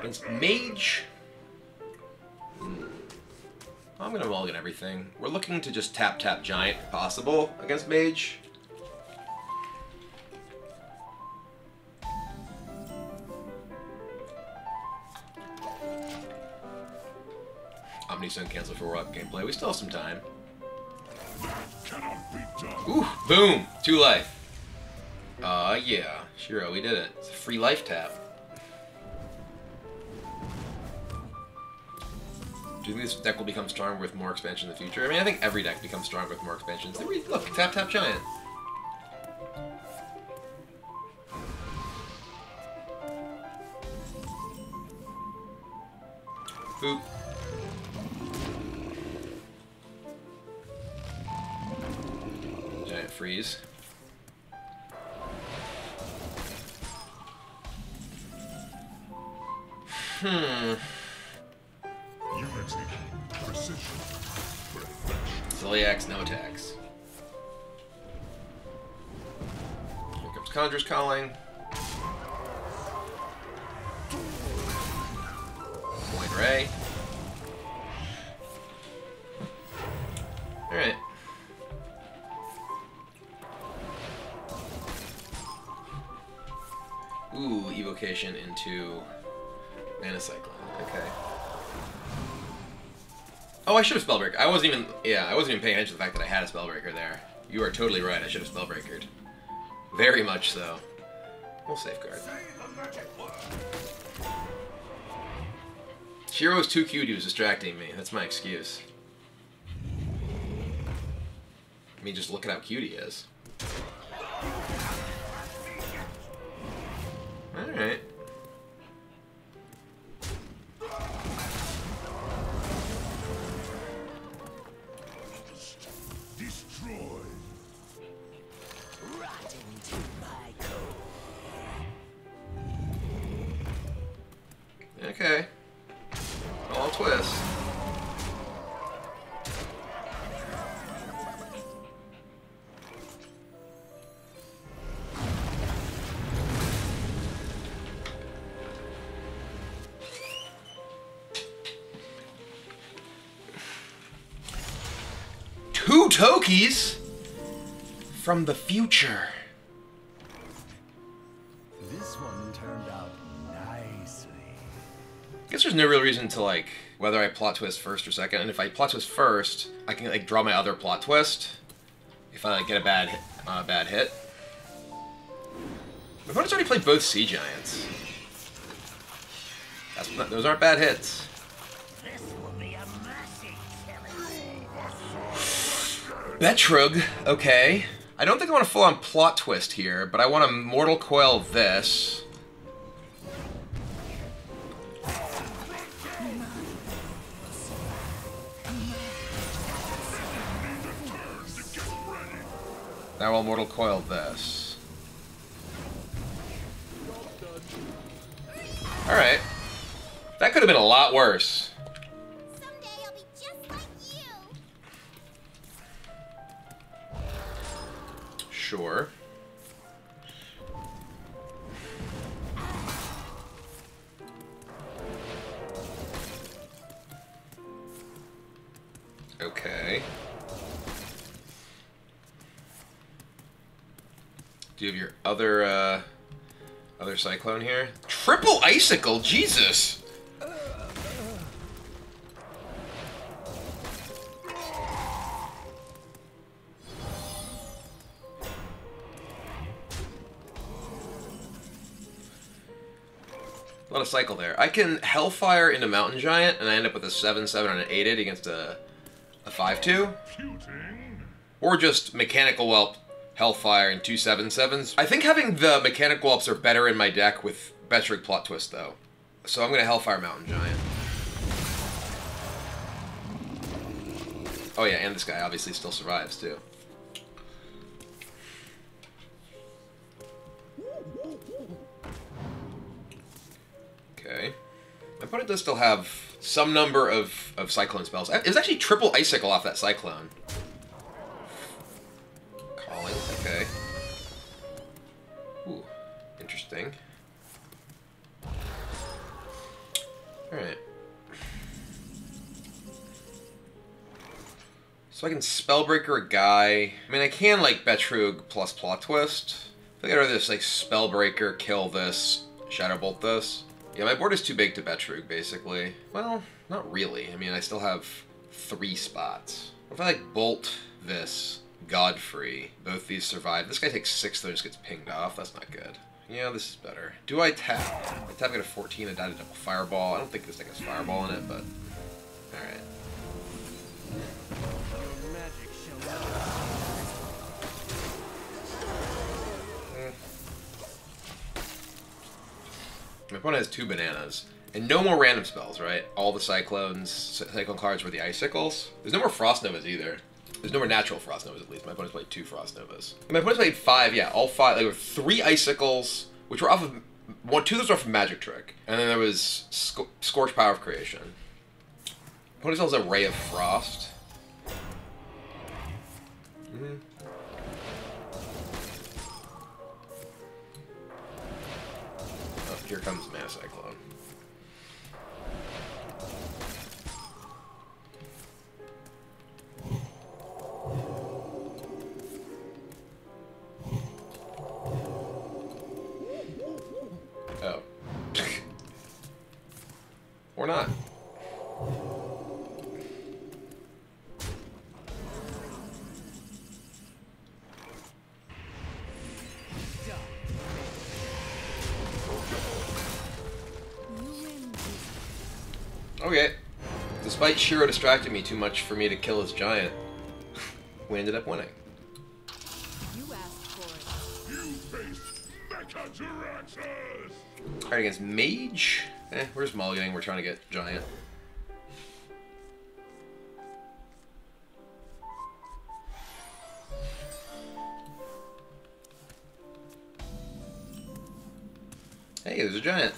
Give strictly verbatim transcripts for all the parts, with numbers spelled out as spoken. Against Mage. Hmm. I'm going to mulligan everything. We're looking to just tap tap Giant if possible against Mage. Omnisun cancel for up gameplay. We still have some time. Ooh, boom! Two life. Uh, yeah. Shiro, we did it. It's a free life tap. Do you think this deck will become stronger with more expansion in the future? I mean, I think every deck becomes stronger with more expansions. Look, tap, tap, Giant. Boop. Giant freeze. Hmm. Unity, precision, Zilliax, no attacks. Here comes Conjurer's Calling. Point Ray. Alright. Ooh, evocation into Mana Cyclone. Okay. Oh, I should have Spellbreaker. I wasn't even... Yeah, I wasn't even paying attention to the fact that I had a Spellbreaker there. You are totally right. I should have Spellbreakered. Very much so. We'll safeguard. Shiro's too cute. He was distracting me. That's my excuse. I mean, just look at how cute he is. Alright. Okay. I'll twist. Two Tokies from the future. This one turned out nicely. I guess there's no real reason to, like, whether I plot twist first or second. And if I plot twist first, I can, like, draw my other plot twist if I, like, get a bad hit, uh, bad hit. My opponent's already played both Sea Giants. That's not, those aren't bad hits. This will be a mercy killing. Betrug, okay. I don't think I want to full-on plot twist here, but I want to Mortal Coil this. Now I'll Mortal Coil this. Alright. That could have been a lot worse. Someday I'll be just like you. Sure. Okay. Do you have your other, uh, other Cyclone here? Triple Icicle, Jesus! Uh, uh. A lot of cycle there. I can Hellfire into Mountain Giant, and I end up with a seven seven and an eight eight against a five two. Or just Mechanical Whelp, Hellfire, and two seven sevens. I think having the Mechanical Whelps are better in my deck with Betrug Plot Twist, though. So I'm going to Hellfire Mountain Giant. Oh yeah, and this guy obviously still survives, too. Okay. My opponent does still have some number of, of Cyclone spells. It was actually triple Icicle off that Cyclone. Okay. Ooh, interesting. Alright. So I can Spellbreaker a guy. I mean, I can, like, Betrug plus Plot Twist. I think I'd rather just, like, Spellbreaker, kill this, Shadowbolt this. Yeah, my board is too big to Betrug, basically. Well, not really. I mean, I still have three spots. What if I, like, Bolt this, Godfrey? Both these survive. This guy takes six, though, just gets pinged off. That's not good. Yeah, this is better. Do I tap? I tap, I got a fourteen, I died a double Fireball. I don't think this thing has Fireball in it, but... Alright. My opponent has two bananas. And no more random spells, right? All the Cyclones, Cyclone cards were the Icicles. There's no more Frost Novas either. There's no more natural Frost Novas, at least. My opponent's played two Frost Novas. And my opponent's played five, yeah, all five. Like, there were three Icicles, which were off of... One, two of those were off of Magic Trick. And then there was Sc Scorch Power of Creation. My opponent has a Ray of Frost. Mm-hmm. Here comes Mana Cyclone. Oh. Or not. Okay. Despite Shiro distracting me too much for me to kill his giant, we ended up winning. You asked for it. You faced Mechazuraxas. Alright, against Mage? Eh, we're just mulliganing, we're trying to get giant. Hey, there's a giant.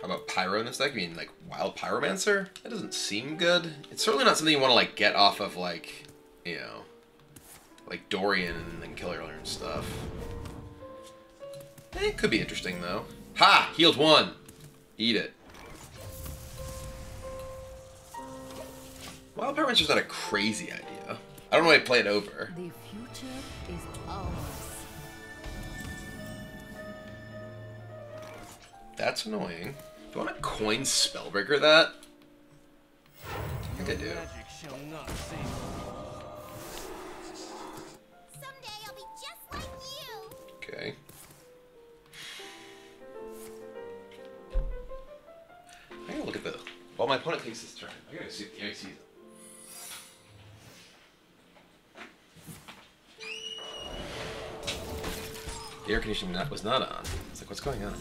How about Pyro in this deck? I mean, like, Wild Pyromancer? That doesn't seem good. It's certainly not something you want to, like, get off of, like, you know, like Dorian and then Killer and stuff. Eh, it could be interesting, though. Ha! Healed one! Eat it. Wild Pyromancer's not a crazy idea. I don't know why I play it over. The future is ours. That's annoying. Do I want to coin Spellbreaker that? I think I do. Someday I'll be just like you. Okay. I gotta look at the... Well, my opponent takes this turn. I gotta see if the I Cs. The air conditioning was not on. It's like, what's going on?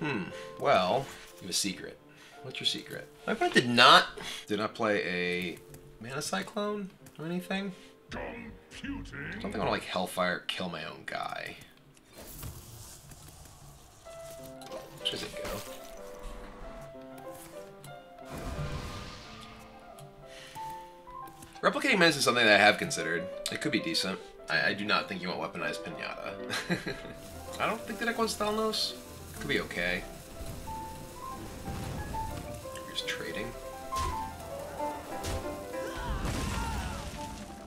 Hmm. Well, you have a secret. What's your secret? My opponent did not did not play a Mana Cyclone or anything. Computing. I don't think I want to, like, Hellfire kill my own guy. Where does it go? Replicating Menace is something that I have considered. It could be decent. I, I do not think you want weaponized Pinata. I don't think the deck wants Thalnos. Could be okay. We're just trading.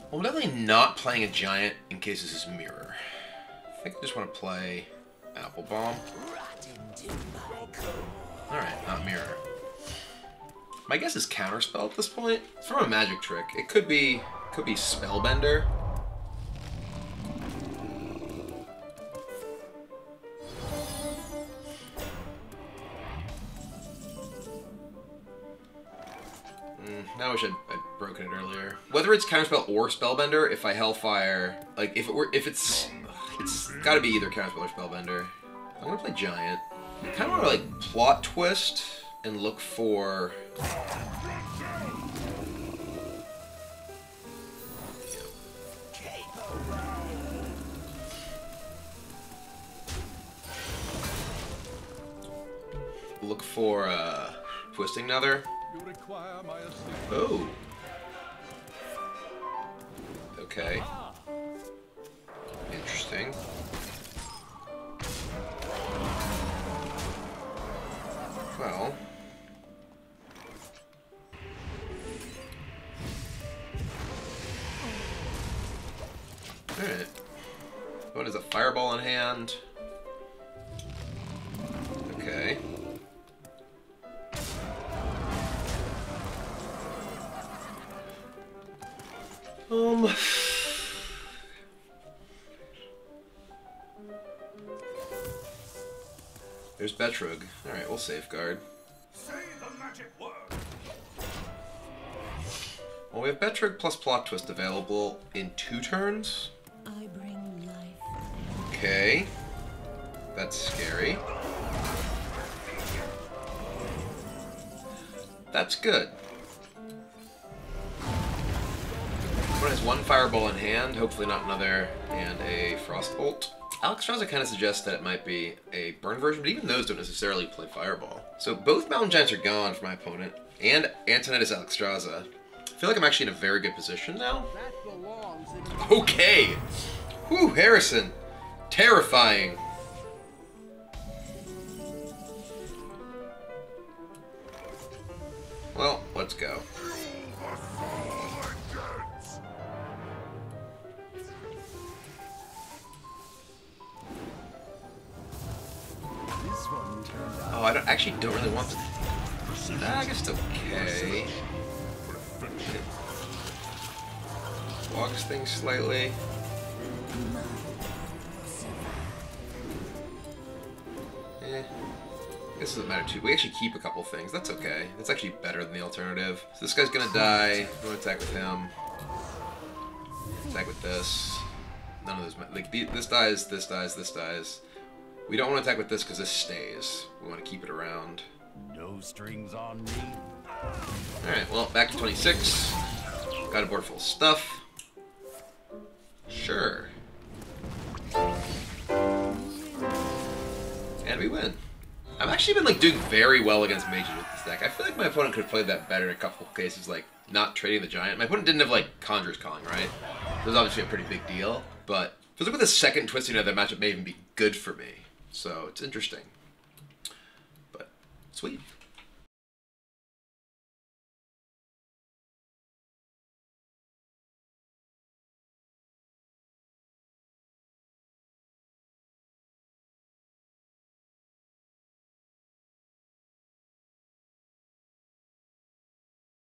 Well, I'm definitely not playing a giant in case this is mirror. I think I just want to play Apple Bomb. Alright, not mirror. My guess is Counterspell at this point. It's from a magic trick. It could be could be Spellbender. I wish I'd, I'd broken it earlier. Whether it's Counterspell or Spellbender, if I Hellfire, like, if it were, if it's, ugh, it's gotta be either Counterspell or Spellbender. I'm gonna play Giant. I kinda wanna, like, Plot Twist and look for... Look for, uh, Twisting Nether. Oh. Okay. Interesting. Alright. What is a fireball in hand? Okay. Um. There's Betrug. Alright, we'll safeguard. Say the magic word. Well, we have Betrug plus Plot Twist available in two turns. I bring life. Okay. That's scary. That's good. Everyone has one fireball in hand, hopefully not another, and a Frost Bolt. Alexstrasza kind of suggests that it might be a burn version, but even those don't necessarily play fireball. So both Mountain Giants are gone for my opponent, and Antonitis Alexstrasza. I feel like I'm actually in a very good position now. Okay! Whew, Harrison! Terrifying! Well, let's go. Oh, I don't, actually don't really want to... Nah, I guess it's okay. Walks things slightly. Eh. This doesn't matter too. We actually keep a couple things. That's okay. That's actually better than the alternative. So this guy's gonna die. I'm gonna attack with him. Attack with this. None of those matter. Like, this dies, this dies, this dies. We don't want to attack with this because this stays. We want to keep it around. No strings on me. Alright, well, back to twenty-six. Got a board full of stuff. Sure. And we win. I've actually been, like, doing very well against mages with this deck. I feel like my opponent could have played that better in a couple of cases, like, not trading the giant. My opponent didn't have, like, Conjurer's Calling, right? It was obviously a pretty big deal, but... Feels like with the second Twisting Nether, that matchup may even be good for me. So, it's interesting. But, sweet.